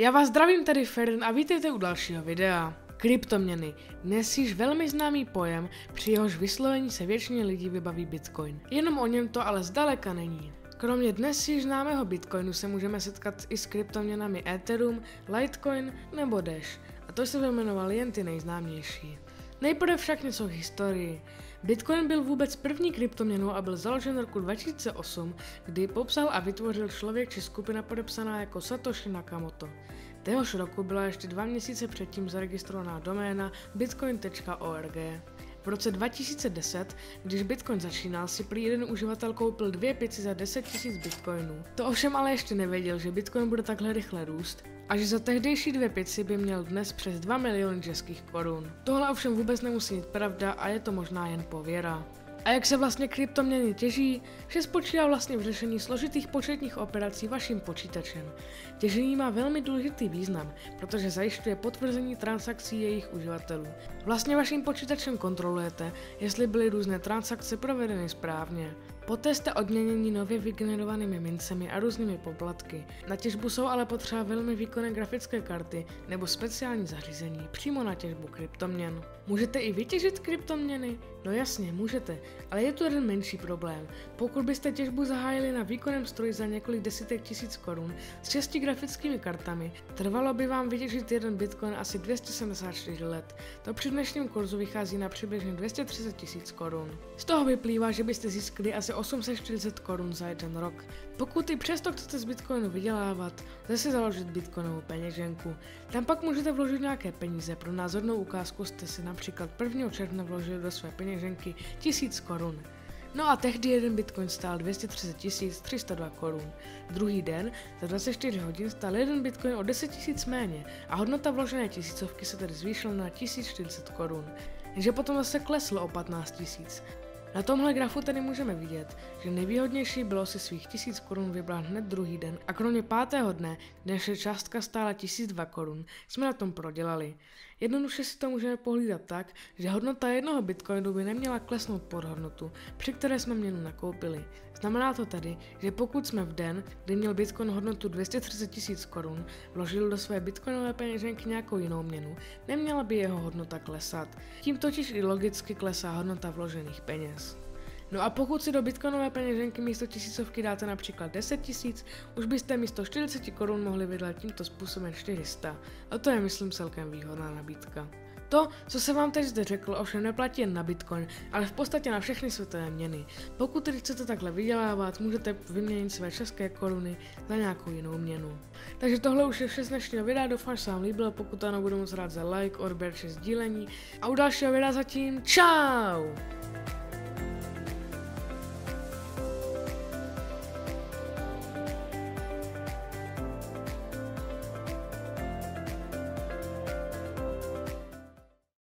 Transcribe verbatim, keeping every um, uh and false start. Já vás zdravím tady Ferin a vítejte u dalšího videa. Kryptoměny. Dnes již velmi známý pojem, při jehož vyslovení se většině lidí vybaví Bitcoin. Jenom o něm to ale zdaleka není. Kromě dnes již známého Bitcoinu se můžeme setkat i s kryptoměnami Etherum, Litecoin nebo Dash. A to se vyjmenovaly jen ty nejznámější. Nejprve však něco k historii. Bitcoin byl vůbec první kryptoměnou a byl založen v roku dva tisíce osm, kdy popsal a vytvořil člověk či skupina podepsaná jako Satoshi Nakamoto. Téhož roku byla ještě dva měsíce předtím zaregistrovaná doména bitcoin tečka org. V roce dva tisíce deset, když Bitcoin začínal, si prý jeden uživatel koupil dvě pici za deset tisíc bitcoinů. To ovšem ale ještě nevěděl, že Bitcoin bude takhle rychle růst a že za tehdejší dvě pici by měl dnes přes dva miliony českých korun. Tohle ovšem vůbec nemusí být pravda a je to možná jen pověra. A jak se vlastně kryptoměny těží? Vše spočívá vlastně v řešení složitých početních operací vaším počítačem. Těžení má velmi důležitý význam, protože zajišťuje potvrzení transakcí jejich uživatelů. Vlastně vaším počítačem kontrolujete, jestli byly různé transakce provedeny správně. Poté jste odměněni nově vygenerovanými mincemi a různými poplatky. Na těžbu jsou ale potřeba velmi výkonné grafické karty nebo speciální zařízení přímo na těžbu kryptoměn. Můžete i vytěžit kryptoměny? No jasně, můžete, ale je tu jeden menší problém. Pokud byste těžbu zahájili na výkonném stroji za několik desítek tisíc korun s šesti grafickými kartami, trvalo by vám vytěžit jeden bitcoin asi dvě stě sedmdesát čtyři let. To při dnešním kurzu vychází na přibližně dvě stě třicet tisíc korun. Z toho vyplývá, že byste získali asi osm set čtyřicet korun za jeden rok. Pokud i přesto chcete z Bitcoinu vydělávat, zase založit bitcoinovou peněženku. Tam pak můžete vložit nějaké peníze. Pro názornou ukázku jste si například prvního června vložili do své peněženky tisíc korun. No a tehdy jeden bitcoin stál dvě stě třicet tisíc tři sta dva korun. Druhý den za dvacet čtyři hodin stál jeden bitcoin o deset tisíc méně a hodnota vložené tisícovky se tedy zvýšila na tisíc čtyřicet korun. Jenže potom zase kleslo o patnáct tisíc. Na tomhle grafu tedy můžeme vidět, že nejvýhodnější bylo si svých tisíc korun vybrat hned druhý den a kromě pátého dne, kdy naše částka stála tisíc dvě korun, jsme na tom prodělali. Jednoduše si to můžeme pohlídat tak, že hodnota jednoho bitcoinu by neměla klesnout pod hodnotu, při které jsme měnu nakoupili. Znamená to tedy, že pokud jsme v den, kdy měl bitcoin hodnotu dvě stě třicet tisíc korun, vložili do své bitcoinové peněženky nějakou jinou měnu, neměla by jeho hodnota klesat. Tím totiž i logicky klesá hodnota vložených peněz. No a pokud si do bitcoinové peněženky místo tisícovky dáte například deset tisíc, už byste místo čtyřiceti korun mohli vydělat tímto způsobem čtyři sta. A to je, myslím, celkem výhodná nabídka. To, co jsem vám teď zde řekl, ovšem neplatí jen na Bitcoin, ale v podstatě na všechny světové měny. Pokud tedy chcete takhle vydělávat, můžete vyměnit své české koruny na nějakou jinou měnu. Takže tohle už je vše z dnešního videa, doufám, že se vám líbilo, pokud ano, budu moc rád za like, odběr či sdílení. A u dalšího videa zatím, čau!